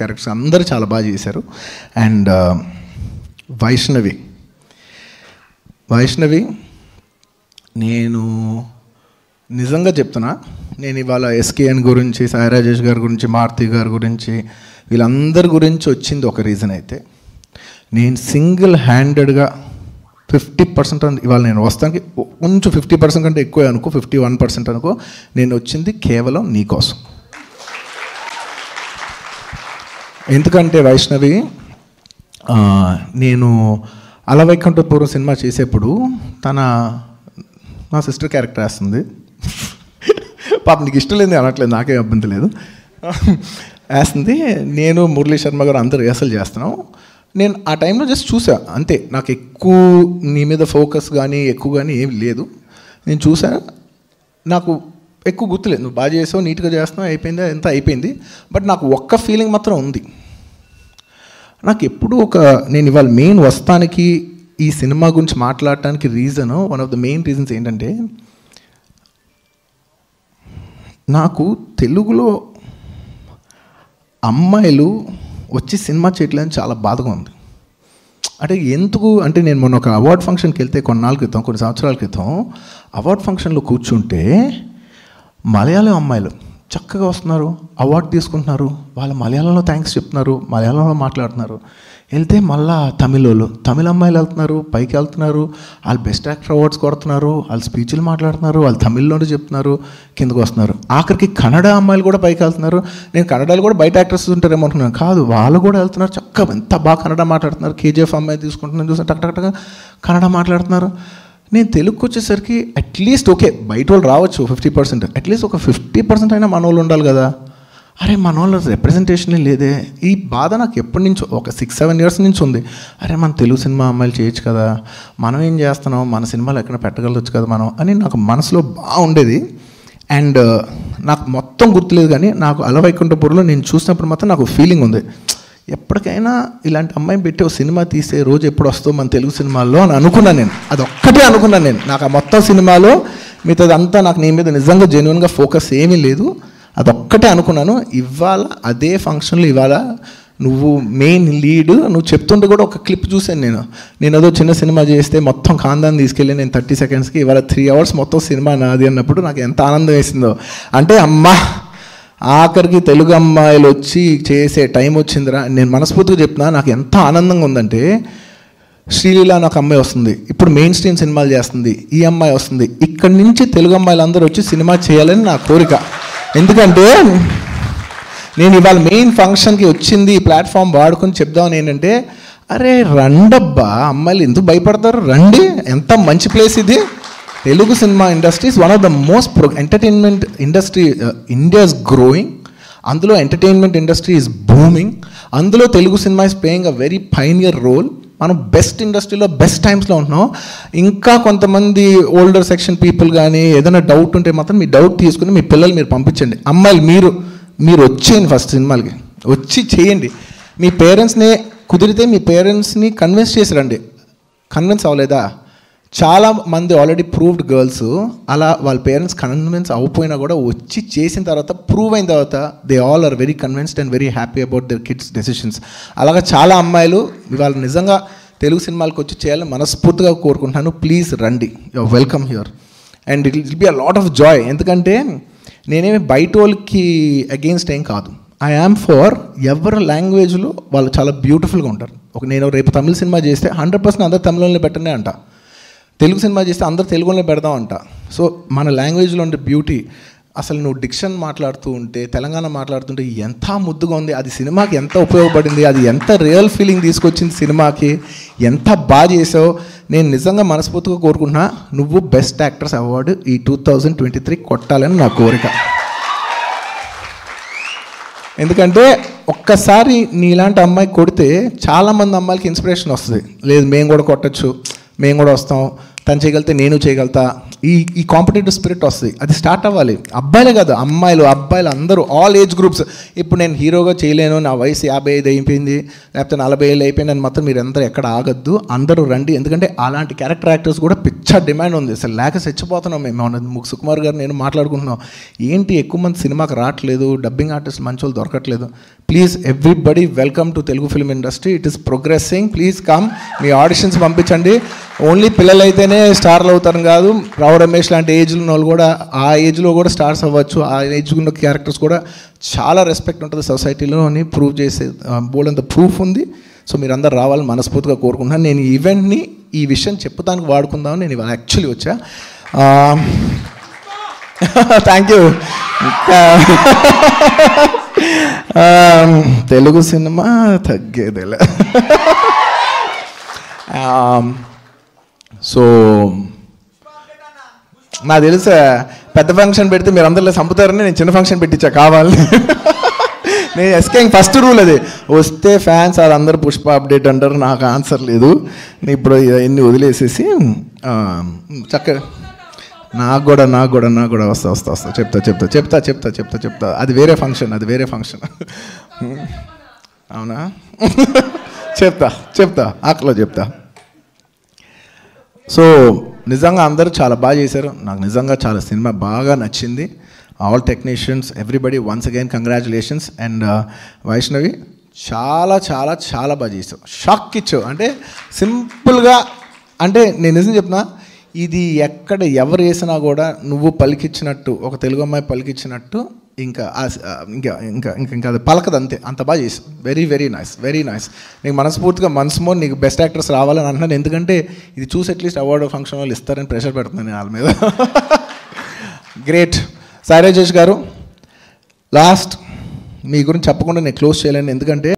Characters అందరూ చాలా బాగా చేశారు. అండ్ వైష్ణవి నేను నిజంగా చెప్తున్నా, నేను ఇవాళ ఎస్కేఎన్ గురించి, సాయి రాజేష్ గారి గురించి, మారుతి గారి గురించి, వీళ్ళందరి గురించి వచ్చింది ఒక రీజన్. అయితే నేను సింగిల్ హ్యాండెడ్గా 50% ఇవాళ నేను వస్తానికి కొంచెం 50% కంటే ఎక్కువ అనుకో, 51% అనుకో, నేను వచ్చింది కేవలం నీకోసం. ఎందుకంటే వైష్ణవి, నేను అలా వైకుంఠపురం సినిమా చేసేప్పుడు నా సిస్టర్ క్యారెక్టర్ వేస్తుంది. పాప నీకు ఇష్టం లేదు అనట్లేదు, నాకేం అభ్యంతరం లేదు, వేస్తుంది. నేను మురళీ శర్మ గారు అందరూ రిహార్సల్ చేస్తున్నాం. నేను ఆ టైంలో జస్ట్ చూసా అంతే, నాకు ఎక్కువ నీ మీద ఫోకస్ కానీ ఎక్కువ కానీ ఏమి లేదు. నేను చూసా, నాకు ఎక్కువ గుర్తులేదు. నువ్వు బాగా చేసావు, నీట్గా చేస్తున్నావు, అయిపోయింది, ఎంత అయిపోయింది. బట్ నాకు ఒక్క ఫీలింగ్ మాత్రం ఉంది, నాకు ఎప్పుడూ నేను ఇవాళ మెయిన్ వస్తానికి ఈ సినిమా గురించి మాట్లాడటానికి reason, one of the main reasons ఏంటంటే, నాకు తెలుగులో అమ్మాయిలు వచ్చి సినిమా చేయట్లేదని చాలా బాధగా ఉంది. అంటే ఎందుకు అంటే, నేను మొన్న ఒక అవార్డ్ ఫంక్షన్కి వెళ్తే కొన్ని సంవత్సరాల క్రితం అవార్డ్ ఫంక్షన్లో కూర్చుంటే మలయాళం అమ్మాయిలు చక్కగా వస్తున్నారు, అవార్డు తీసుకుంటున్నారు, వాళ్ళు మలయాళంలో థ్యాంక్స్ చెప్తున్నారు, మలయాళంలో మాట్లాడుతున్నారు. వెళ్తే మళ్ళా తమిళ అమ్మాయిలు వెళ్తున్నారు, పైకి వెళ్తున్నారు, వాళ్ళు బెస్ట్ యాక్టర్ అవార్డ్స్ కొడుతున్నారు, వాళ్ళు స్పీచ్లు మాట్లాడుతున్నారు, వాళ్ళు తమిళ్లోనే చెప్తున్నారు, కిందకు వస్తున్నారు. ఆఖరికి కన్నడ అమ్మాయిలు కూడా పైకి వెళ్తున్నారు. నేను కన్నడలో కూడా బయట యాక్టర్స్ ఉంటారేమో అనుకున్నాను, కాదు, వాళ్ళు కూడా వెళ్తున్నారు చక్కగా, ఎంత బాగా కన్నడ మాట్లాడుతున్నారు. కేజీఎఫ్ అమ్మాయి తీసుకుంటున్నాను చూసి టక్టక్టగా కన్నడ మాట్లాడుతున్నారు. నేను తెలుగుకి వచ్చేసరికి అట్లీస్ట్ ఓకే, బయట వాళ్ళు రావచ్చు 50%, అట్లీస్ట్ ఒక 50% అయినా మన వాళ్ళు ఉండాలి కదా. అరే మన వాళ్ళ రిప్రజెంటేషనే లేదే. ఈ బాధ నాకు ఎప్పటి నుంచో, ఒక 6-7 years నుంచి ఉంది. అరే మన తెలుగు సినిమా అమ్మాయిలు చేయొచ్చు కదా, మనం ఏం చేస్తున్నాం, మన సినిమాలు ఎక్కడ పెట్టగలవచ్చు కదా మనం అని నాకు మనసులో బాగుండేది. అండ్ నాకు మొత్తం గుర్తులేదు కానీ నాకు అలవైకుంఠపూర్లో నేను చూసినప్పుడు మాత్రం నాకు ఫీలింగ్ ఉంది, ఎప్పటికైనా ఇలాంటి అమ్మాయిని పెట్టి ఒక సినిమా తీసే రోజు ఎప్పుడు వస్తావు మన తెలుగు సినిమాల్లో అని అనుకున్నాను. నేను అదొక్కటే అనుకున్నాను. నేను నాకు ఆ మొత్తం సినిమాలో మిగతాదంతా నాకు నీ మీద నిజంగా జెన్యున్గా ఫోకస్ ఏమీ లేదు, అదొక్కటే అనుకున్నాను. ఇవాళ అదే ఫంక్షన్లో ఇవాళ నువ్వు మెయిన్ లీడ్, నువ్వు చెప్తుంటే కూడా ఒక క్లిప్ చూశాను నేను. నేను ఏదో చిన్న సినిమా చేస్తే మొత్తం కాందాన్ని తీసుకెళ్ళి నేను 30 seconds ఇవాళ 3 hours మొత్తం సినిమా నాది అన్నప్పుడు నాకు ఎంత ఆనందం వేసిందో. అంటే అమ్మా ఆఖరికి తెలుగు అమ్మాయిలు వచ్చి చేసే టైం వచ్చిందిరా. నేను మనస్ఫూర్తిగా చెప్తున్నా, నాకు ఎంత ఆనందంగా ఉందంటే, శ్రీలీల అని ఒక అమ్మాయి వస్తుంది, ఇప్పుడు మెయిన్ స్ట్రీమ్ సినిమాలు చేస్తుంది, ఈ అమ్మాయి వస్తుంది, ఇక్కడి నుంచి తెలుగు అమ్మాయిలు అందరూ వచ్చి సినిమా చేయాలని నా కోరిక. ఎందుకంటే నేను ఇవాళ మెయిన్ ఫంక్షన్కి వచ్చింది ఈ ప్లాట్ఫామ్ వాడుకొని చెప్దామని ఏంటంటే, అరే రండబ్బా, అమ్మాయిలు ఎందుకు భయపడతారు, రండి, ఎంత మంచి ప్లేస్ ఇది. Telugu cinema industry is one of the most entertainment industry. India is growing. Andulo entertainment industry is booming. Andulo Telugu cinema is playing a very pioneer role. మనం బెస్ట్ ఇండస్ట్రీలో బెస్ట్ టైమ్స్లో ఉంటున్నాం. ఇంకా కొంతమంది ఓల్డర్ సెక్షన్ పీపుల్ కానీ ఏదైనా doubt ఉంటే మాత్రం మీ డౌట్ తీసుకుని మీ పిల్లలు మీరు పంపించండి. అమ్మాయిలు మీరు వచ్చేయండి, ఫస్ట్ సినిమాలకి వచ్చి చేయండి. మీ పేరెంట్స్ని కుదిరితే మీ పేరెంట్స్ని కన్విన్స్ చేసి రండి. కన్విన్స్ అవ్వలేదా, చాలా మంది ఆల్రెడీ ప్రూవ్డ్ గర్ల్స్ అలా వాళ్ళ పేరెంట్స్ కన్విన్స్ అవ్వపోయినా కూడా వచ్చి చేసిన తర్వాత, ప్రూవ్ అయిన తర్వాత, they all are very convinced and very happy about their kids decisions. అలాగా చాలా అమ్మాయిలు ఇవాళ నిజంగా తెలుగు సినిమాలకు వచ్చి చేయాలని మనస్ఫూర్తిగా కోరుకుంటున్నాను. ప్లీజ్ రండి, you welcome here and it will be a lot of joy. ఎందుకంటే నేనేమి బయట వాళ్ళకి అగెయిన్స్ట్ ఏం కాదు, ఐ యామ్ ఫర్ ఎవరి లాంగ్వేజ్లో వాళ్ళు చాలా బ్యూటిఫుల్గా ఉంటారు. ఒక నేను రేపు తమిళ సినిమా చేస్తే 100% అందరు తమిళంలో పెట్టనే అంట, తెలుగు సినిమా చేస్తే అందరు తెలుగులో పెడదాం అంట. సో మన లాంగ్వేజ్లో ఉండే బ్యూటీ, అసలు నువ్వు డిక్షన్ మాట్లాడుతూ ఉంటే, తెలంగాణ మాట్లాడుతుంటే ఎంత ముద్దుగా ఉంది, అది సినిమాకి ఎంత ఉపయోగపడింది, అది ఎంత రియల్ ఫీలింగ్ తీసుకొచ్చింది సినిమాకి, ఎంత బాగా చేసావు. నేను నిజంగా మనస్ఫూర్తిగా కోరుకుంటున్నా, నువ్వు బెస్ట్ యాక్టర్స్ అవార్డు ఈ 2023 కొట్టాలని నా కోరిక. ఎందుకంటే ఒక్కసారి నీలాంటి అమ్మాయి కొడితే చాలామంది అమ్మాయిలకి ఇన్స్పిరేషన్ వస్తుంది, లేదు మేము కూడా కొట్టచ్చు, మేము కూడా వస్తాం, తను చేయగలితే నేను చేయగలుగుతా, ఈ కాంపిటేటివ్ స్పిరిట్ వస్తుంది, అది స్టార్ట్ అవ్వాలి. అబ్బాయిలే కాదు, అమ్మాయిలు అబ్బాయిలు అందరూ ఆల్ ఏజ్ గ్రూప్స్. ఇప్పుడు నేను హీరోగా చేయలేను, నా వయసు 50 అయిపోయింది లేకపోతే 40 అయిపోయింది అని మొత్తం మీరు అందరూ ఎక్కడ ఆగద్దు, అందరూ రండి. ఎందుకంటే అలాంటి క్యారెక్టర్ యాక్టర్స్ కూడా పిచ్చ డిమాండ్ ఉంది, అసలు లేక చచ్చిపోతున్నాం మేము. సుకుమార్ గారు నేను మాట్లాడుకుంటున్నాం, ఏంటి ఎక్కువ మంది సినిమాకి రావట్లేదు, డబ్బింగ్ ఆర్టిస్ట్ మంచి వాళ్ళు దొరకట్లేదు. Please everybody welcome to Telugu film industry, it is progressing, please come. మీ ఆడిషన్స్ పంపించండి. ఓన్లీ పిల్లలైతేనే స్టార్లు అవుతారు కాదు, రావు రమేష్ లాంటి ఏజ్లో ఉన్న వాళ్ళు కూడా ఆ ఏజ్లో కూడా స్టార్స్ అవ్వచ్చు. ఆ ఏజ్ ఉన్న క్యారెక్టర్స్ కూడా చాలా రెస్పెక్ట్ ఉంటుంది సొసైటీలోని, ప్రూవ్ చేసే బోల్డ్ అంత ప్రూఫ్ ఉంది. సో మీరు అందరు రావాలని మనస్ఫూర్తిగా కోరుకుంటున్నాను. నేను ఈవెంట్ని ఈ విషయం చెప్పడానికి వాడుకుందామని నేను ఇవాళ యాక్చువల్లీ వచ్చా. Thank you. తెలుగు సినిమా తగ్గేదేలా. సో నాకు తెలుసా పెద్ద ఫంక్షన్ పెడితే మీరు అందరిలో చంపుతారని నేను చిన్న ఫంక్షన్ పెట్టించా కావాలి. నేను ఎస్కే ఫస్ట్ రూల్ అది, వస్తే ఫ్యాన్స్ అది అందరు పుష్ప అప్డేట్ అంటారు, నాకు ఆన్సర్ లేదు. నేను ఇప్పుడు ఇవన్నీ వదిలేసేసి చక్కగా నాకు కూడా వస్తా చెప్తా. అది వేరే ఫంక్షన్. అవునా, చెప్తా ఆకలో చెప్తా. సో నిజంగా అందరూ చాలా బాగా చేశారు, నాకు నిజంగా చాలా సినిమా బాగా నచ్చింది. All technicians, everybody, once again congratulations. And Vaishnavi చాలా చాలా చాలా బాగా చేసావు, షాక్ ఇచ్చావు. అంటే సింపుల్గా, అంటే నేను నిజం చెప్తున్నా, ఇది ఎక్కడ ఎవరు వేసినా కూడా నువ్వు పలికిచ్చినట్టు, ఒక తెలుగు అమ్మాయి పలికిచ్చినట్టు ఇంకా ఇంకా ఇంకా ఇంకా ఇంకా అది పలకదు, అంతే, అంత బాగా చేసావు. Very nice. నీకు మనస్ఫూర్తిగా మనసుమో నీకు బెస్ట్ యాక్టర్స్ రావాలని అంటున్నాను, ఎందుకంటే ఇది చూసి అట్లీస్ట్ అవార్డు ఫంక్షన్ వాళ్ళు ఇస్తారని ప్రెషర్ పెడుతున్నాను నేను వాళ్ళ మీద. గ్రేట్. సాయి రాజేష్ గారు, లాస్ట్ మీ గురించి చెప్పకుండా నేను క్లోజ్ చేయలేను, ఎందుకంటే